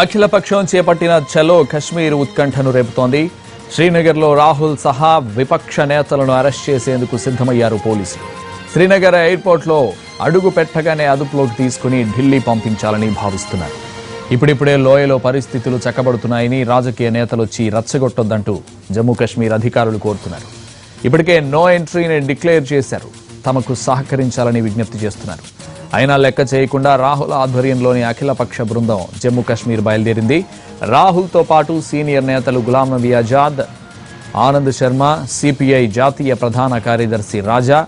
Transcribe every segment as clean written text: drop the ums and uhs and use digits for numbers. అఖిల పక్షం చేపట్టిన చలో కశ్మీర్ ఉత్కంఠను రేపుతోంది. శ్రీనగర్లో రాహుల్ సహా విపక్ష నేతలను అరెస్ట్ చేసేందుకు సిద్ధమయ్యారు పోలీసులు. శ్రీనగర్ ఎయిర్పోర్ట్లో అడుగు పెట్టగానే అదుపులోకి తీసుకుని ఢిల్లీ పంపించాలని భావిస్తున్నారు. ఇప్పుడిప్పుడే లోయలో పరిస్థితులు చక్కబడుతున్నాయని రాజకీయ నేతలొచ్చి రచ్చగొట్టొద్దంటూ జమ్మూ కశ్మీర్ అధికారులు కోరుతున్నారు. ఇప్పటికే నో ఎంట్రీని డిక్లేర్ చేశారు. తమకు సహకరించాలని విజ్ఞప్తి చేస్తున్నారు. అయినా లెక్క చేయకుండా రాహుల్ ఆధ్వర్యంలోని అఖిలపక్ష బృందం జమ్మూ కశ్మీర్ బయలుదేరింది. రాహుల్తో పాటు సీనియర్ నేతలు గులాం నబీ ఆజాద్, ఆనంద్ శర్మ, సిపిఐ జాతీయ ప్రధాన కార్యదర్శి రాజా,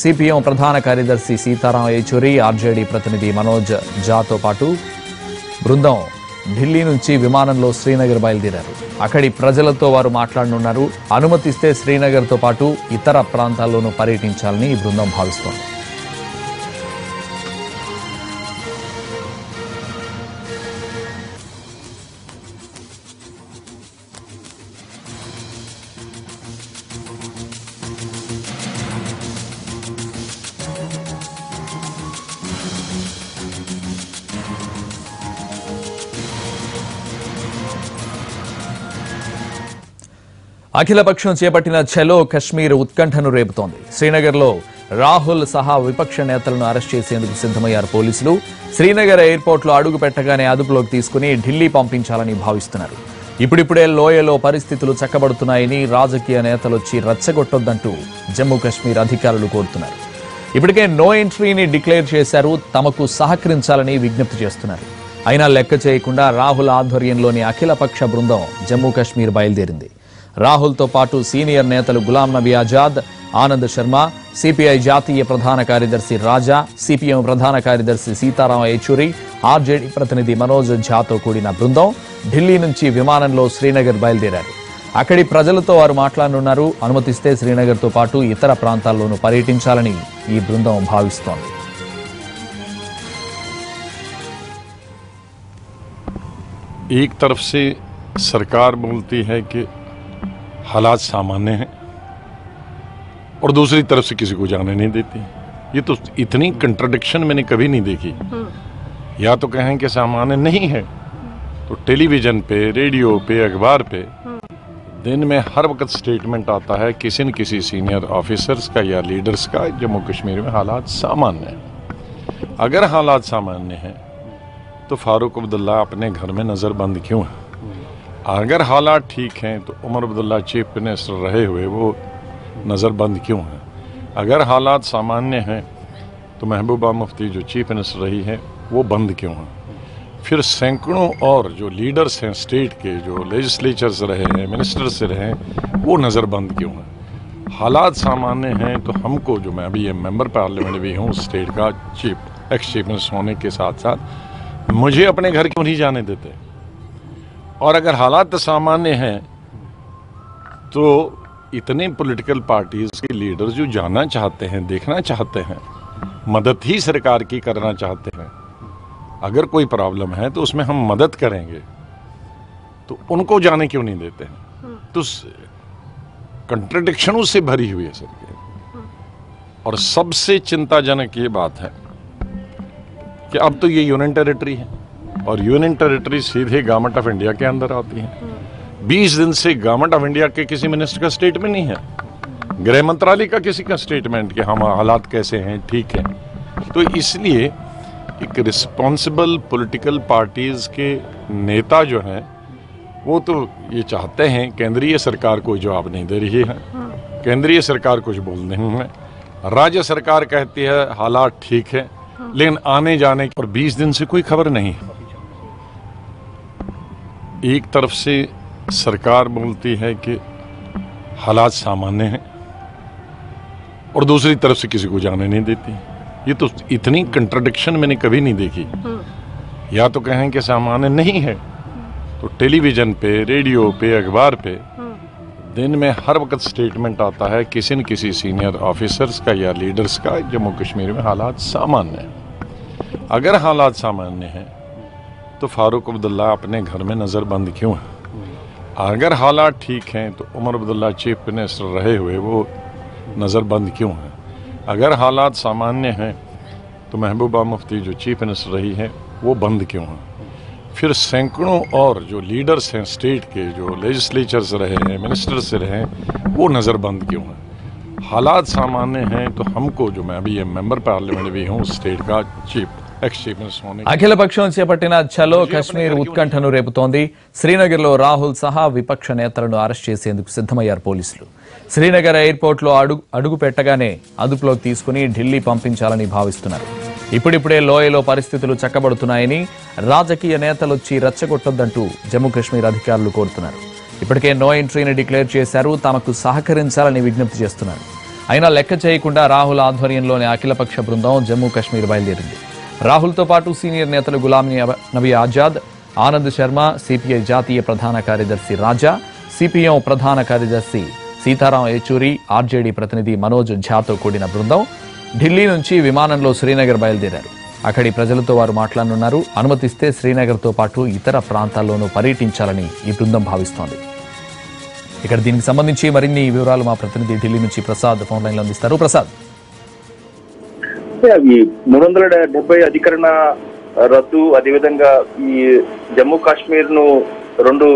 సిపిఎం ప్రధాన కార్యదర్శి సీతారాం ఏచూరి, ఆర్జేడీ ప్రతినిధి మనోజ్ జాతో పాటు బృందం ఢిల్లీ నుంచి విమానంలో శ్రీనగర్ బయలుదేరారు. అక్కడి ప్రజలతో వారు మాట్లాడనున్నారు. అనుమతిస్తే శ్రీనగర్తో పాటు ఇతర ప్రాంతాల్లోనూ పర్యటించాలని ఈ బృందం భావిస్తోంది. అఖిలపక్షం చేపట్టిన చలో కశ్మీర్ ఉత్కంఠను రేపుతోంది. శ్రీనగర్లో రాహుల్ సహా విపక్ష నేతలను అరెస్ట్ చేసేందుకు సిద్ధమయ్యారు పోలీసులు. శ్రీనగర్ ఎయిర్పోర్ట్లో అడుగు పెట్టగానే అదుపులోకి తీసుకుని ఢిల్లీ పంపించాలని భావిస్తున్నారు. ఇప్పుడిప్పుడే లోయలో పరిస్థితులు చక్కబడుతున్నాయని రాజకీయ నేతలొచ్చి రచ్చగొట్టొద్దంటూ జమ్మూ కశ్మీర్ అధికారులు కోరుతున్నారు. ఇప్పటికే నో ఎంట్రీని డిక్లేర్ చేశారు. తమకు సహకరించాలని విజ్ఞప్తి చేస్తున్నారు. అయినా లెక్క చేయకుండా రాహుల్ ఆధ్వర్యంలోని అఖిలపక్ష బృందం జమ్మూ కశ్మీర్ బయలుదేరింది. రాహుల్తో పాటు సీనియర్ నేతలు గులాం నబీ ఆజాద్, ఆనంద్ శర్మ, సిపిఐ జాతీయ ప్రధాన కార్యదర్శి రాజా, సిపిఎం ప్రధాన కార్యదర్శి సీతారాం ఏచూరి, ఆర్జేడీ ప్రతినిధి మనోజ్ ఝాతో కూడిన బృందం ఢిల్లీ నుంచి విమానంలో శ్రీనగర్ బయలుదేరారు. అక్కడి ప్రజలతో వారు మాట్లాడనున్నారు. అనుమతిస్తే శ్రీనగర్తో పాటు ఇతర ప్రాంతాల్లోనూ పర్యటించాలని ఈ బృందం భావిస్తోంది. एक तरफ से सरकार बोलती है कि हालात सामान्य हैं और दूसरी तरफ से किसी को जाने नहीं देती. ये तो इतनी कंट्राडिक्शन मैंने कभी नहीं देखी. या तो कहें कि सामान्य नहीं है तो टेलीविज़न पे, रेडियो पे, अखबार पे दिन में हर वक्त स्टेटमेंट आता है किसी न किसी सीनियर ऑफिसर्स का या लीडर्स का जम्मू कश्मीर में हालात सामान्य हैं. अगर हालात सामान्य हैं तो फारूक अब्दुल्ला अपने घर में नज़रबंद क्यों है? अगर हालात ठीक हैं तो उमर अब्दुल्ला चीफ मिनिस्टर रहे हुए वो नज़रबंद क्यों हैं? अगर हालात सामान्य हैं तो महबूबा मुफ्ती जो चीफ मिनिस्टर रही हैं वो बंद क्यों हैं? फिर सैकड़ों और जो लीडर्स हैं स्टेट के, जो लेजिस्लेचर्स रहे हैं, मिनिस्टर्स रहे हैं, वो नज़रबंद क्यों हैं? हालात सामान्य हैं तो हमको, जो मैं अभी ये मेंबर पार्लियामेंट भी हूँ स्टेट का, चीफ एक्स चीफ मिनिस्टर होने के साथ साथ मुझे अपने घर क्यों नहीं जाने देते? और अगर हालात सामान्य हैं तो इतने पॉलिटिकल पार्टीज़ के लीडर्स जो जाना चाहते हैं, देखना चाहते हैं, मदद ही सरकार की करना चाहते हैं, अगर कोई प्रॉब्लम है तो उसमें हम मदद करेंगे, तो उनको जाने क्यों नहीं देते हैं? तो कंट्राडिक्शनों से भरी हुई है सरकार. और सबसे चिंताजनक ये बात है कि अब तो ये यूनियन टेरिटरी है और यूनियन टेरिटरी सीधे गवर्नमेंट ऑफ इंडिया के अंदर आती है. 20 दिन से गवर्नमेंट ऑफ इंडिया के किसी मिनिस्टर का स्टेटमेंट नहीं है, गृह मंत्रालय का किसी का स्टेटमेंट कि हम हालात कैसे हैं, ठीक है. तो इसलिए एक रिस्पॉन्सिबल पॉलिटिकल पार्टीज़ के नेता जो हैं वो तो ये चाहते हैं केंद्रीय सरकार कोई जवाब नहीं दे रही है, केंद्रीय सरकार कुछ बोल नहीं है, राज्य सरकार कहती है हालात ठीक है लेकिन आने जाने और 20 दिन से कोई खबर नहीं है. एक तरफ से सरकार बोलती है कि हालात सामान्य हैं और दूसरी तरफ से किसी को जाने नहीं देती. ये तो इतनी कंट्राडिक्शन मैंने कभी नहीं देखी. या तो कहें कि सामान्य नहीं है तो टेलीविज़न पे, रेडियो पे, अखबार पे दिन में हर वक्त स्टेटमेंट आता है किसी न किसी सीनियर ऑफिसर्स का या लीडर्स का जम्मू कश्मीर में हालात सामान्य हैं. अगर हालात सामान्य हैं तो फारूक अब्दुल्ला अपने घर में नज़रबंद क्यों है? अगर हालात ठीक हैं तो उमर अब्दुल्ला चीफ मिनिस्टर रहे हुए वो नज़रबंद क्यों हैं? अगर हालात सामान्य हैं तो महबूबा मुफ्ती जो चीफ मिनिस्टर रही हैं वो बंद क्यों हैं? फिर सैकड़ों और जो लीडर्स हैं स्टेट के, जो लेजिस्लेचर्स रहे हैं, मिनिस्टर्स रहे हैं, वो नज़रबंद क्यों हैं? हालात सामान्य हैं तो हमको, जो मैं अभी मेंबर पार्लियामेंट भी हूँ स्टेट का, चीफ అఖిల పక్షం చేపట్టిన చలో కశ్మీర్ ఉత్కంఠను రేపుతోంది. శ్రీనగర్లో రాహుల్ సహా విపక్ష నేతలను అరెస్ట్ చేసేందుకు సిద్ధమయ్యారు పోలీసులు. శ్రీనగర్ ఎయిర్పోర్ట్లో అడుగు పెట్టగానే అదుపులోకి తీసుకుని ఢిల్లీ పంపించాలని భావిస్తున్నారు. ఇప్పుడిప్పుడే లోయలో పరిస్థితులు చక్కబడుతున్నాయని రాజకీయ నేతలొచ్చి రచ్చగొట్టొద్దంటూ జమ్మూ కాశ్మీర్ అధికారులు కోరుతున్నారు. ఇప్పటికే నో ఎంట్రీని డిక్లేర్ చేశారు. తమకు సహకరించాలని విజ్ఞప్తి చేస్తున్నారు. అయినా లెక్క చేయకుండా రాహుల్ ఆధ్వర్యంలోని అఖిలపక్ష బృందం జమ్మూ కాశ్మీర్ బయలుదేరింది. राहुल तो पाटू सीनियर नेता गुलाम नबी आजाद, आनंद शर्मा, सीपीआई जातीय प्रधान कार्यदर्शि राजा, सीपीएम प्रधान कार्यदर्शि सीताराम येचूरी, आरजेडी प्रतिनिधि मनोज झा तो కూడిన బృందం ఢిల్లీ నుంచి విమానంలో శ్రీనగర్ బయలుదేరారు. అక్కడి ప్రజలతో వారు మాట్లాడనున్నారు. అనుమతిస్తే శ్రీనగర్ తో పాటు ఇతర ప్రాంతాల్లోనూ పర్యటించాలని ఈ బృందం భావిస్తోంది. ఇక్కడ దీనికి సంబంధించి మరిన్ని వివరాలు మా ప్రతినిధి ఢిల్లీ నుంచి ప్రసాద్ ఫోన్ లైన్లో అందిస్తారు. ప్రసాద్, 370 అధికరణ రద్దు, అదేవిధంగా ఈ జమ్మూ కాశ్మీర్ ను 2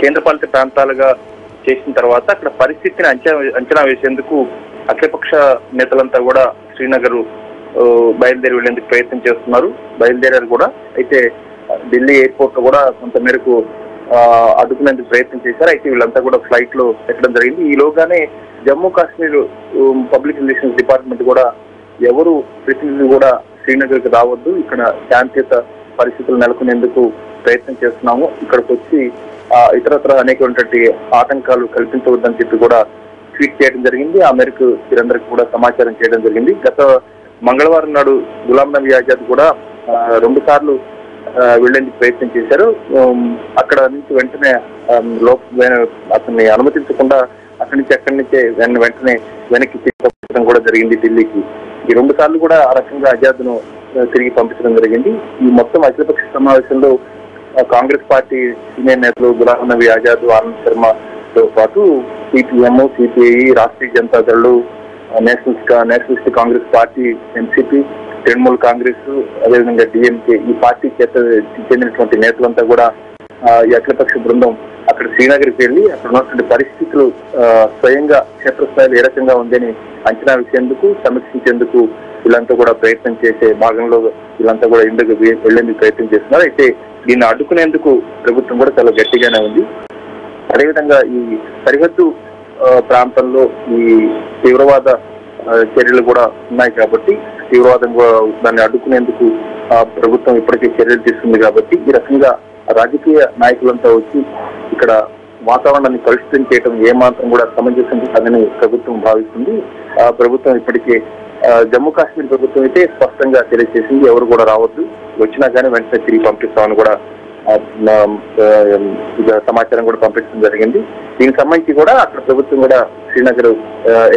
కేంద్రపాలిత ప్రాంతాలుగా చేసిన తర్వాత అక్కడ పరిస్థితిని అంచనా వేసేందుకు అఖిలపక్ష నేతలంతా కూడా శ్రీనగర్ బయలుదేరి వెళ్లేందుకు ప్రయత్నం చేస్తున్నారు. బయలుదేరారు కూడా. అయితే ఢిల్లీ ఎయిర్పోర్ట్ లో కూడా కొంత మేరకు అడ్డుకునేందుకు ప్రయత్నం చేశారు. అయితే వీళ్ళంతా కూడా ఫ్లైట్ లో ఎక్కడం జరిగింది. ఈలోగానే Jammu Kashmir public relations department కూడా ఎవరు ప్రతినిధులు కూడా శ్రీనగర్కి రావద్దు, ఇక్కడ శాంతియుత పరిస్థితులు నెలకొనేందుకు ప్రయత్నం చేస్తున్నాము, ఇక్కడికి వచ్చి ఇతరత్ర అనేకటువంటి ఆటంకాలు కల్పించవద్దని చెప్పి కూడా ట్వీట్ చేయడం జరిగింది. ఆ మేరకు వీరందరికీ కూడా సమాచారం చేయడం జరిగింది. గత మంగళవారం నాడు గులాం నబీ ఆజాద్ కూడా 2 సార్లు వెళ్లేందుకు ప్రయత్నం చేశారు. అక్కడ నుంచి వెంటనే అతన్ని అనుమతించకుండా అక్కడి నుంచే వెంటనే వెనక్కి తీసుకురావడం కూడా జరిగింది ఢిల్లీకి. ఈ 2 సార్లు కూడా ఆ రకంగా ఆజాద్ ను తిరిగి పంపించడం జరిగింది. ఈ మొత్తం అఖిలపక్ష సమావేశంలో కాంగ్రెస్ పార్టీ సీనియర్ నేతలు గులాం నబీ ఆజాద్, ఆనంద్ శర్మ తో పాటు CPM, CPI, Rashtriya Janata Dal, Nationalist Congress party, NCP, Trinamool Congress, అదేవిధంగా డిఎంకే, ఈ పార్టీ చెందినటువంటి నేతలంతా కూడా ఈ అఖిలపక్ష బృందం అక్కడ శ్రీనగర్కి వెళ్ళి అక్కడ ఉన్నటువంటి పరిస్థితులు స్వయంగా క్షేత్రస్థాయిలో ఏ రకంగా ఉందని అంచనా వేసేందుకు, సమీక్షించేందుకు వీళ్ళంతా కూడా ప్రయత్నం చేసే భాగంలో వీళ్ళంతా కూడా ఇందుకు వెళ్లేందుకు ప్రయత్నం చేస్తున్నారు. అయితే దీన్ని అడ్డుకునేందుకు ప్రభుత్వం కూడా చాలా గట్టిగానే ఉంది. అదేవిధంగా ఈ సరిహద్దు ప్రాంతంలో ఈ తీవ్రవాద చర్యలు కూడా ఉన్నాయి కాబట్టి తీవ్రవాదం దాన్ని అడ్డుకునేందుకు ప్రభుత్వం ఇప్పటికే చర్యలు తీసుకుంది. కాబట్టి ఈ రకంగా రాజకీయ నాయకులంతా వచ్చి ఇక్కడ వాతావరణాన్ని కలుషితం చేయడం ఏమాత్రం కూడా సమంజసం కాదని ప్రభుత్వం భావిస్తుంది. ప్రభుత్వం ఇప్పటికే జమ్మూ కాశ్మీర్ ప్రభుత్వం అయితే స్పష్టంగా తెలియజేసింది, ఎవరు కూడా రావద్దు, వచ్చినా కానీ వెంటనే తిరిగి పంపిస్తామని కూడా సమాచారం కూడా పంపించడం జరిగింది. దీనికి సంబంధించి కూడా అక్కడ ప్రభుత్వం కూడా శ్రీనగర్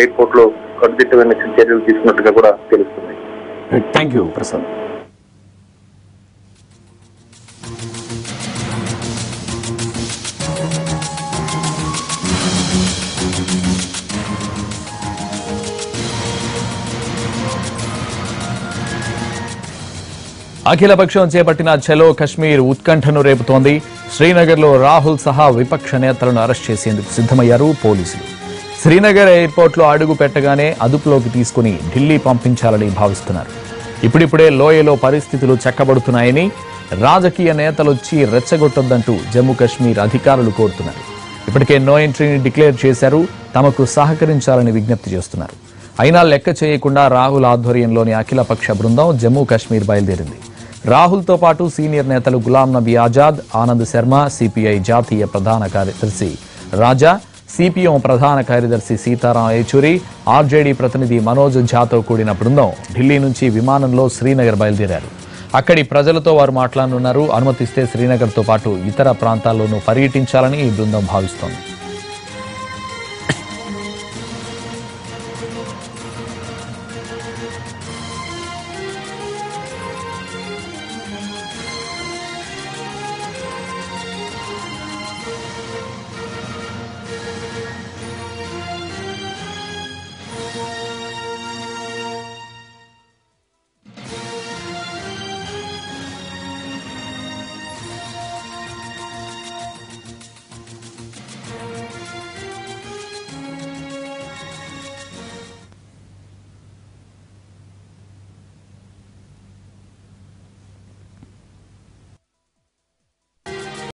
ఎయిర్పోర్ట్ లో కట్టుదిట్టమైన చర్యలు తీసుకున్నట్టుగా కూడా తెలుస్తుంది. Thank you Prasad. అఖిలపక్షం చేపట్టిన చలో కశ్మీర్ ఉత్కంఠను రేపుతోంది. శ్రీనగర్లో రాహుల్ సహా విపక్ష నేతలను అరెస్ట్ చేసేందుకు సిద్ధమయ్యారు పోలీసులు. శ్రీనగర్ ఎయిర్పోర్ట్లో అడుగు పెట్టగానే అదుపులోకి తీసుకుని ఢిల్లీ పంపించాలని భావిస్తున్నారు. ఇప్పుడిప్పుడే లోయలో పరిస్థితులు చక్కబడుతున్నాయని రాజకీయ నేతలొచ్చి రెచ్చగొట్టొద్దంటూ జమ్మూ కాశ్మీర్ అధికారులు కోరుతున్నారు. ఇప్పటికే నో ఎంట్రీని డిక్లేర్ చేశారు. తమకు సహకరించాలని విజ్ఞప్తి చేస్తున్నారు. అయినా లెక్క చేయకుండా రాహుల్ ఆధ్వర్యంలోని అఖిలపక్ష బృందం జమ్మూ కాశ్మీర్ బయలుదేరింది. రాహుల్తో పాటు సీనియర్ నేతలు గులాం నబీ ఆజాద్, ఆనంద్ శర్మ, సిపిఐ జాతీయ ప్రధాన కార్యదర్శి రాజా, సిపిఎం ప్రధాన కార్యదర్శి సీతారాం ఏచూరి, ఆర్జేడీ ప్రతినిధి మనోజ్ ఝాతో కూడిన బృందం ఢిల్లీ నుంచి విమానంలో శ్రీనగర్ బయలుదేరారు. అక్కడి ప్రజలతో వారు మాట్లాడనున్నారు. అనుమతిస్తే శ్రీనగర్తో పాటు ఇతర ప్రాంతాల్లోనూ పర్యటించాలని ఈ బృందం భావిస్తోంది.